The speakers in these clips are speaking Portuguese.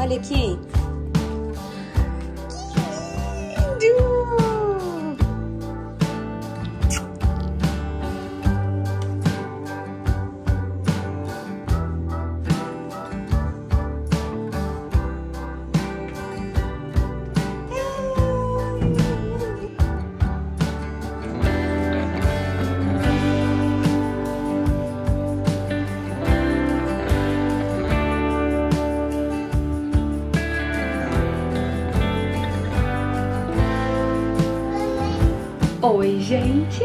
Olha aqui. Que lindo! Oi, gente!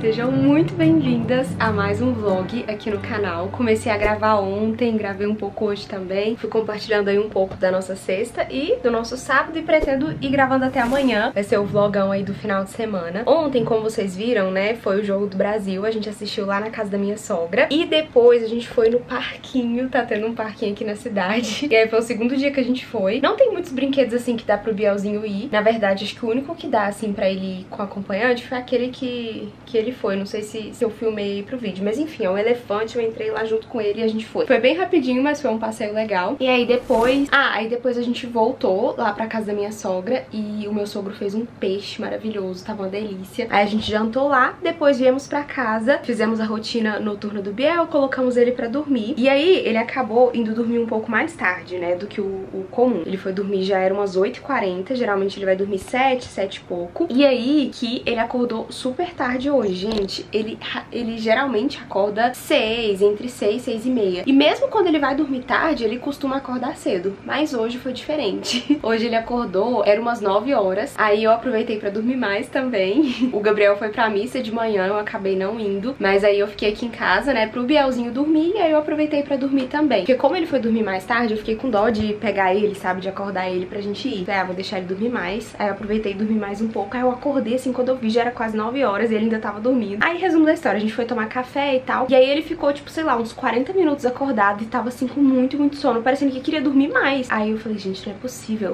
Sejam muito bem-vindas a mais um vlog aqui no canal. Comecei a gravar ontem, gravei um pouco hoje também. Fui compartilhando aí um pouco da nossa sexta e do nosso sábado e pretendo ir gravando até amanhã. Vai ser o vlogão aí do final de semana. Ontem, como vocês viram, né, foi o jogo do Brasil. A gente assistiu lá na casa da minha sogra. E depois a gente foi no parquinho. Tá tendo um parquinho aqui na cidade. E aí foi o segundo dia que a gente foi. Não tem muitos brinquedos assim que dá pro Bielzinho ir. Na verdade, acho que o único que dá assim pra ele ir com acompanhante foi aquele que ele foi, não sei se eu filmei pro vídeo, mas enfim, é um elefante, eu entrei lá junto com ele e a gente foi. Foi bem rapidinho, mas foi um passeio legal. E aí depois... aí depois a gente voltou lá pra casa da minha sogra e o meu sogro fez um peixe maravilhoso, tava uma delícia. Aí a gente jantou lá, depois viemos pra casa, fizemos a rotina noturna do Biel, colocamos ele pra dormir. E aí ele acabou indo dormir um pouco mais tarde, né, do que o comum. Ele foi dormir, já era umas 8h40, geralmente ele vai dormir 7, 7 e pouco. E aí que ele acordou super tarde hoje, gente. Ele geralmente acorda 6, entre 6 e 6 e meia. E mesmo quando ele vai dormir tarde, ele costuma acordar cedo. Mas hoje foi diferente. Hoje ele acordou, era umas 9 horas. Aí eu aproveitei pra dormir mais também. O Gabriel foi pra missa de manhã, eu acabei não indo. Mas aí eu fiquei aqui em casa, né, pro Bielzinho dormir. E aí eu aproveitei pra dormir também. Porque como ele foi dormir mais tarde, eu fiquei com dó de pegar ele, sabe, de acordar ele pra gente ir. Falei, vou deixar ele dormir mais. Aí eu aproveitei e dormi mais um pouco. Aí eu acordei assim, quando eu vi, já era quase 9 horas e ele ainda tava dormindo. Aí, resumo da história, a gente foi tomar café e tal. E aí ele ficou, tipo, sei lá, uns 40 minutos acordado e tava assim com muito sono, parecendo que queria dormir mais. Aí eu falei, gente,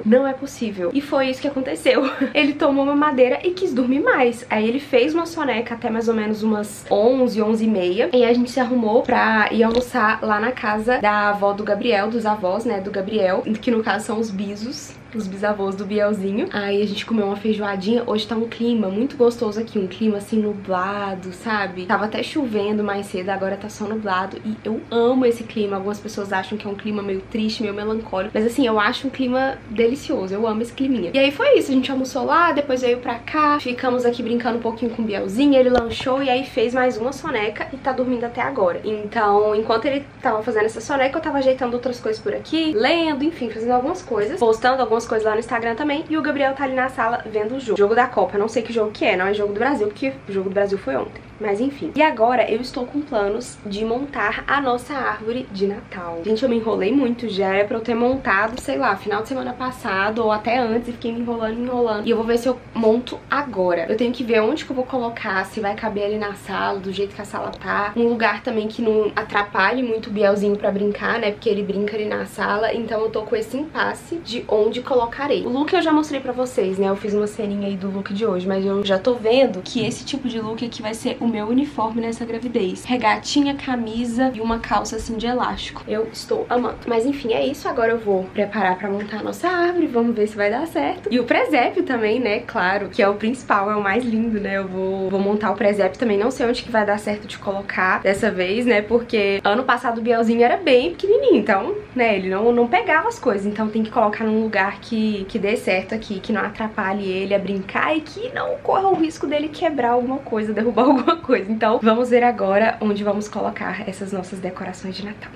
não é possível. E foi isso que aconteceu. Ele tomou uma madeira e quis dormir mais. Aí ele fez uma soneca até mais ou menos umas 11, 11 e meia. E aí a gente se arrumou pra ir almoçar lá na casa da avó do Gabriel, dos avós, né, do Gabriel, que no caso são os bisos. Os bisavôs do Bielzinho. Aí a gente comeu uma feijoadinha. Hoje tá um clima muito gostoso aqui, um clima assim nublado, sabe? Tava até chovendo mais cedo, agora tá só nublado. E eu amo esse clima. Algumas pessoas acham que é um clima meio triste, meio melancólico, mas assim, eu acho um clima delicioso. Eu amo esse climinha. E aí foi isso, a gente almoçou lá, depois veio pra cá, ficamos aqui brincando um pouquinho com o Bielzinho. Ele lanchou e aí fez mais uma soneca e tá dormindo até agora. Então, enquanto ele tava fazendo essa soneca, eu tava ajeitando outras coisas por aqui, lendo, enfim, fazendo algumas coisas, postando algumas coisas lá no Instagram também, e o Gabriel tá ali na sala vendo o jogo. Jogo da Copa, eu não sei que jogo que é, não é jogo do Brasil, porque o jogo do Brasil foi ontem. Mas enfim. E agora eu estou com planos de montar a nossa árvore de Natal. Gente, eu me enrolei muito já. Era pra eu ter montado, sei lá, final de semana passado ou até antes. E fiquei me enrolando. E eu vou ver se eu monto agora. Eu tenho que ver onde que eu vou colocar, se vai caber ali na sala, do jeito que a sala tá. Um lugar também que não atrapalhe muito o Bielzinho pra brincar, né? Porque ele brinca ali na sala. Então eu tô com esse impasse de onde colocarei. O look eu já mostrei pra vocês, né? Eu fiz uma ceninha aí do look de hoje. Mas eu já tô vendo que esse tipo de look aqui vai ser o meu uniforme nessa gravidez. Regatinha, camisa e uma calça assim de elástico. Eu estou amando. Mas enfim, é isso. Agora eu vou preparar pra montar a nossa árvore. Vamos ver se vai dar certo. E o presépio também, né? Claro, que é o principal, é o mais lindo, né? Eu vou montar o presépio também. Não sei onde que vai dar certo de colocar dessa vez, né? Porque ano passado o Bielzinho era bem pequenininho. Então, né? Ele não pegava as coisas. Então tem que colocar num lugar que dê certo aqui. Que não atrapalhe ele a brincar e que não corra o risco dele quebrar alguma coisa, derrubar alguma coisa. Então, vamos ver agora onde vamos colocar essas nossas decorações de Natal.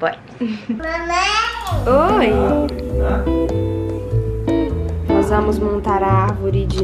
Bora! Mamãe! Oi! Nós vamos montar a árvore de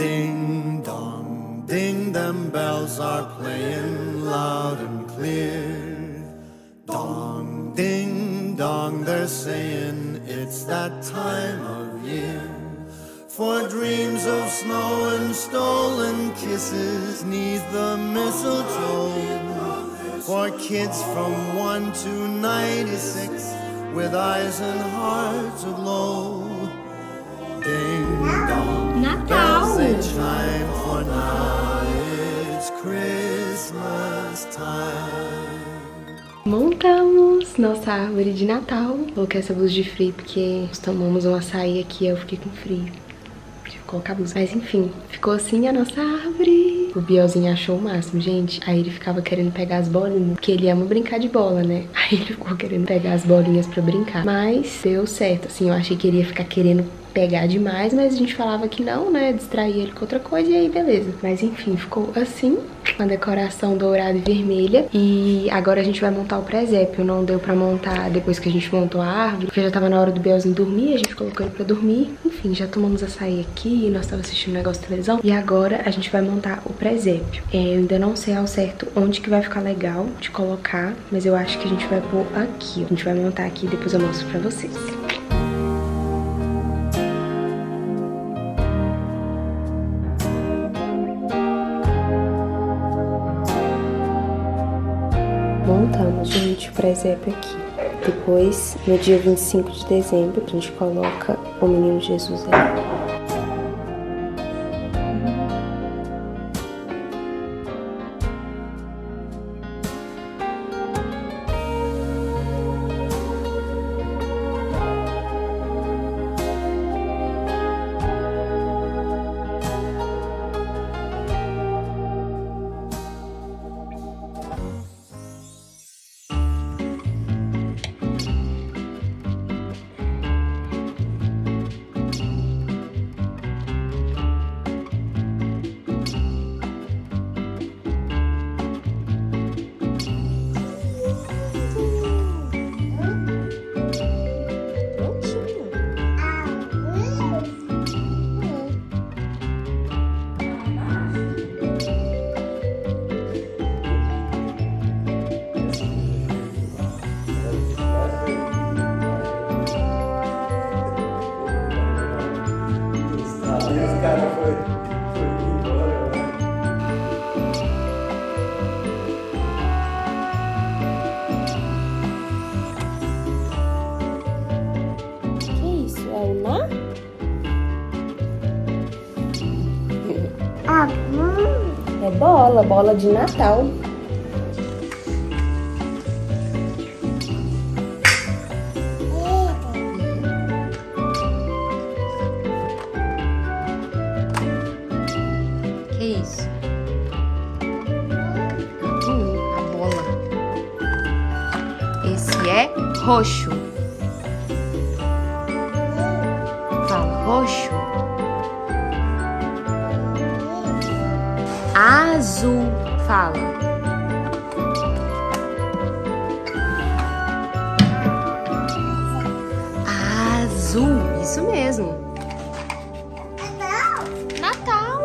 Ding-dong, ding, them bells are playing loud and clear. Dong, ding-dong, they're saying it's that time of year. For dreams of snow and stolen kisses 'neath the mistletoe. For kids from 1 to 96 with eyes and hearts aglow. Ding-dong, bells they chime, for now it's Christmas time. Montamos nossa árvore de Natal. Coloquei essa blusa de frio porque nós tomamos um açaí aqui e eu fiquei com frio. Tive que colocar a blusa. Mas enfim, ficou assim a nossa árvore. O Bielzinho achou o máximo, gente. Aí ele ficava querendo pegar as bolinhas, porque ele ama brincar de bola, né? Aí ele ficou querendo pegar as bolinhas pra brincar. Mas deu certo, assim, eu achei que ele ia ficar querendo pegar demais, mas a gente falava que não, né? Distrair ele com outra coisa e aí beleza. Mas enfim, ficou assim, uma decoração dourada e vermelha. E agora a gente vai montar o presépio. Não deu pra montar depois que a gente montou a árvore, porque já tava na hora do Bielzinho dormir, a gente colocou ele pra dormir. Enfim, já tomamos açaí aqui, nós tava assistindo um negócio de televisão. E agora a gente vai montar o presépio. Eu ainda não sei ao certo onde que vai ficar legal de colocar, mas eu acho que a gente vai pôr aqui, ó. A gente vai montar aqui e depois eu mostro pra vocês. Montamos, gente, o presépio aqui. Depois, no dia 25 de dezembro, a gente coloca o menino Jesus aí. É bola, bola de Natal. Que isso? A bola. Esse é roxo. Fala, roxo. Azul, fala. Azul, isso mesmo. Natal. Natal.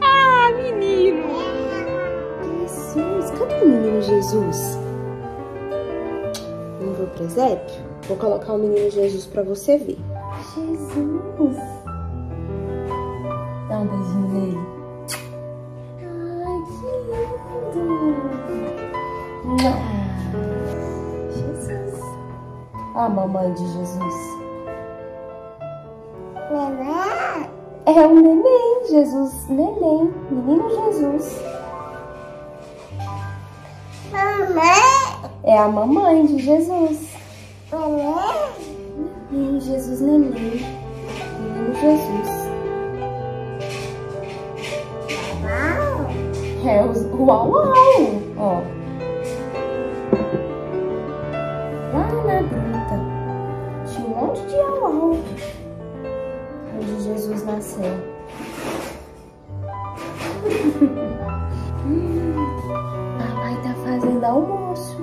Ah, menino. Jesus, cadê o menino Jesus? Vamos ver o presépio? Vou colocar o menino Jesus pra você ver. Jesus! Dá um beijinho nele. Ai, que lindo! Jesus! Ó a mamãe de Jesus. Neném? É um neném, Jesus. Neném. Menino Jesus. Mamãe? É a mamãe de Jesus. Neném, Jesus, neném, menino Jesus. Uau! É o uau, uau! Ó. Lá na gruta tinha um monte de uau, uau, onde Jesus nasceu. Papai tá fazendo almoço.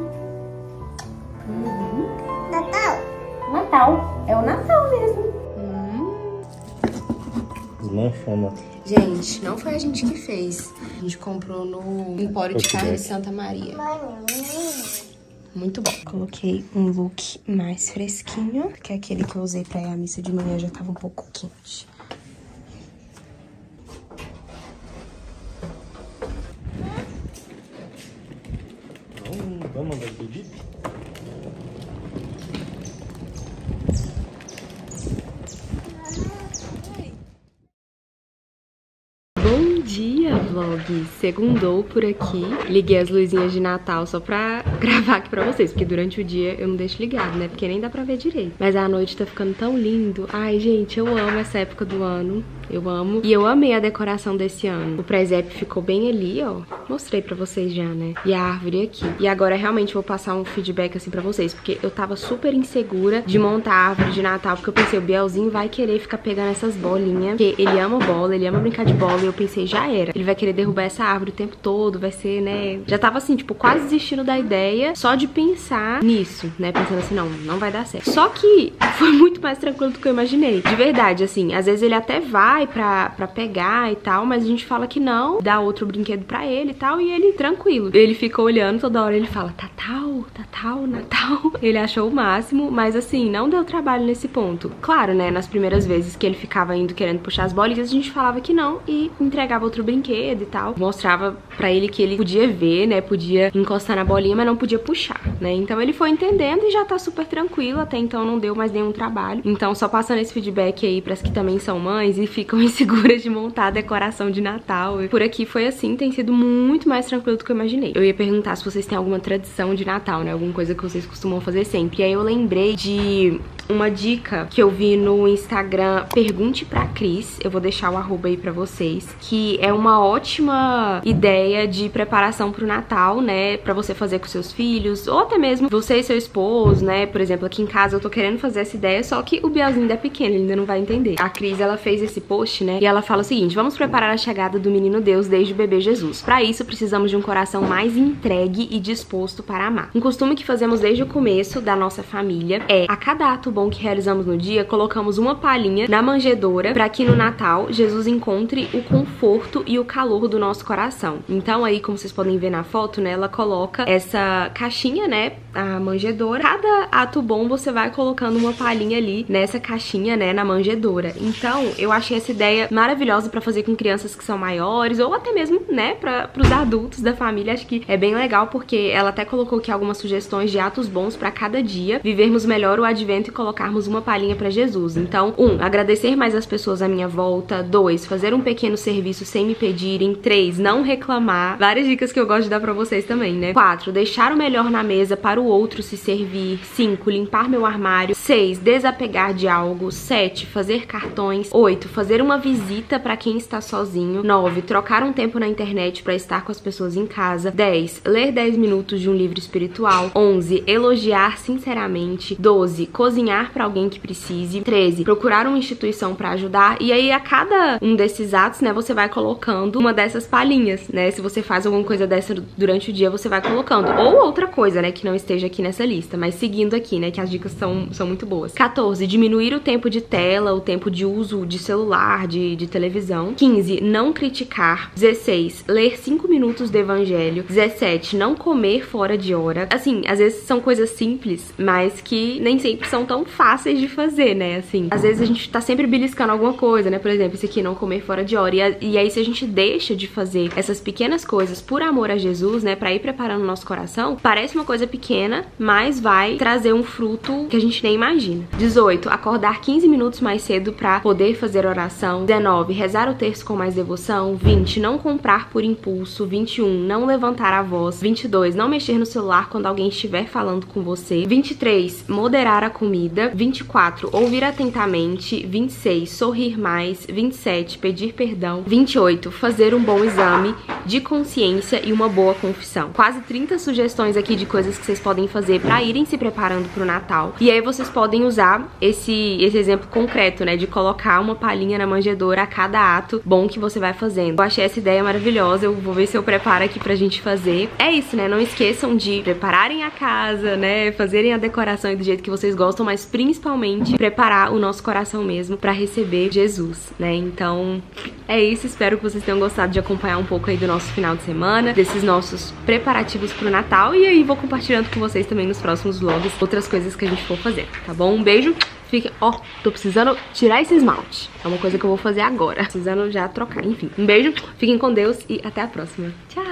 Natal! Natal. É o Natal mesmo. Desmanchando. Gente, não foi a gente que fez. A gente comprou no Empório de Carne de Santa Maria. Muito bom. Coloquei um look mais fresquinho, que é aquele que eu usei pra ir à missa de manhã, já tava um pouco quente. Vamos mandar bebida? Bom dia, vlog! Segundou por aqui. Liguei as luzinhas de Natal só pra gravar aqui pra vocês, porque durante o dia eu não deixo ligado, né? Porque nem dá pra ver direito. Mas a noite tá ficando tão lindo. Ai, gente, eu amo essa época do ano. Eu amo. E eu amei a decoração desse ano. O presépio ficou bem ali, ó. Mostrei pra vocês já, né? E a árvore aqui. E agora, realmente, vou passar um feedback, assim, pra vocês. Porque eu tava super insegura de montar a árvore de Natal. Porque eu pensei, o Bielzinho vai querer ficar pegando essas bolinhas. Porque ele ama bola, ele ama brincar de bola. E eu pensei, já era. Ele vai querer derrubar essa árvore o tempo todo. Vai ser, né? Já tava, assim, tipo, quase desistindo da ideia. Só de pensar nisso, né? Pensando assim, não vai dar certo. Só que foi muito mais tranquilo do que eu imaginei. De verdade, assim. Às vezes ele até vai pra pegar e tal, mas a gente fala que não, dá outro brinquedo pra ele e tal, e ele tranquilo. Ele fica olhando toda hora, ele fala, Tatal, Tatal, Natal. Ele achou o máximo, mas assim, não deu trabalho nesse ponto. Claro, né, nas primeiras vezes que ele ficava indo querendo puxar as bolinhas, a gente falava que não e entregava outro brinquedo e tal. Mostrava pra ele que ele podia ver, né, podia encostar na bolinha, mas não podia puxar, né. Então ele foi entendendo e já tá super tranquilo, até então não deu mais nenhum trabalho. Então só passando esse feedback aí pras que também são mães e ficam inseguras de montar a decoração de Natal. Por aqui foi assim, tem sido muito mais tranquilo do que eu imaginei. Eu ia perguntar se vocês têm alguma tradição de Natal, né? Alguma coisa que vocês costumam fazer sempre. E aí eu lembrei de uma dica que eu vi no Instagram, Pergunte pra Cris, eu vou deixar o @ aí pra vocês, que é uma ótima ideia de preparação pro Natal, né? Pra você fazer com seus filhos, ou até mesmo você e seu esposo, né? Por exemplo, aqui em casa eu tô querendo fazer essa ideia, só que o Bielzinho ainda é pequeno, ele ainda não vai entender. A Cris, ela fez esse post, né? E ela fala o seguinte: vamos preparar a chegada do menino Deus desde o bebê Jesus. Para isso, precisamos de um coração mais entregue e disposto para amar. Um costume que fazemos desde o começo da nossa família é, a cada ato bom que realizamos no dia, colocamos uma palhinha na manjedoura para que no Natal Jesus encontre o conforto e o calor do nosso coração. Então aí, como vocês podem ver na foto, né, ela coloca essa caixinha, né, a manjedoura. Cada ato bom você vai colocando uma palhinha ali nessa caixinha, né, na manjedoura. Então, eu achei essa ideia maravilhosa pra fazer com crianças que são maiores, ou até mesmo, né, pros adultos da família. Acho que é bem legal, porque ela até colocou aqui algumas sugestões de atos bons pra cada dia, vivermos melhor o advento e colocarmos uma palhinha pra Jesus. Então, 1, agradecer mais as pessoas à minha volta. 2, fazer um pequeno serviço sem me pedirem. 3, não reclamar. Várias dicas que eu gosto de dar pra vocês também, né? 4, deixar o melhor na mesa para o outro se servir. 5, limpar meu armário. 6, desapegar de algo. 7, fazer cartões. 8, fazer uma visita para quem está sozinho. 9, trocar um tempo na internet para estar com as pessoas em casa. 10, ler 10 minutos de um livro espiritual. 11, elogiar sinceramente. 12, cozinhar para alguém que precise. 13, procurar uma instituição para ajudar. E aí, a cada um desses atos, né, você vai colocando uma dessas palhinhas, né? Se você faz alguma coisa dessa durante o dia, você vai colocando. Ou outra coisa, né, que não esteja aqui nessa lista, mas seguindo aqui, né, que as dicas são muito boas. 14, diminuir o tempo de tela, o tempo de uso de celular, de televisão. 15, não criticar. 16, ler 5 minutos do evangelho. 17, não comer fora de hora. Assim, às vezes são coisas simples, mas que nem sempre são tão fáceis de fazer, né? Assim, às vezes a gente tá sempre beliscando alguma coisa, né? Por exemplo, esse aqui, não comer fora de hora. E aí, se a gente deixa de fazer essas pequenas coisas por amor a Jesus, né, pra ir preparando o nosso coração, parece uma coisa pequena, mas vai trazer um fruto que a gente nem imagina. 18, acordar 15 minutos mais cedo pra poder fazer oração. 19, rezar o terço com mais devoção. 20, não comprar por impulso. 21, não levantar a voz. 22, não mexer no celular quando alguém estiver falando com você. 23, moderar a comida. 24, ouvir atentamente. 26, sorrir mais. 27, pedir perdão. 28, fazer um bom exame de consciência e uma boa confissão. Quase 30 sugestões aqui de coisas que vocês podem podem fazer para irem se preparando pro Natal. E aí vocês podem usar esse exemplo concreto, né, de colocar uma palhinha na manjedoura a cada ato bom que você vai fazendo. Eu achei essa ideia maravilhosa, eu vou ver se eu preparo aqui pra gente fazer. É isso, né, não esqueçam de prepararem a casa, né, fazerem a decoração do jeito que vocês gostam, mas principalmente preparar o nosso coração mesmo pra receber Jesus, né, então é isso, espero que vocês tenham gostado de acompanhar um pouco aí do nosso final de semana, desses nossos preparativos pro Natal, e aí vou compartilhando com vocês também nos próximos vlogs outras coisas que a gente for fazer, tá bom? Um beijo, fiquem... Ó, tô precisando tirar esse esmalte, é uma coisa que eu vou fazer agora, precisando já trocar, enfim. Um beijo, fiquem com Deus e até a próxima. Tchau!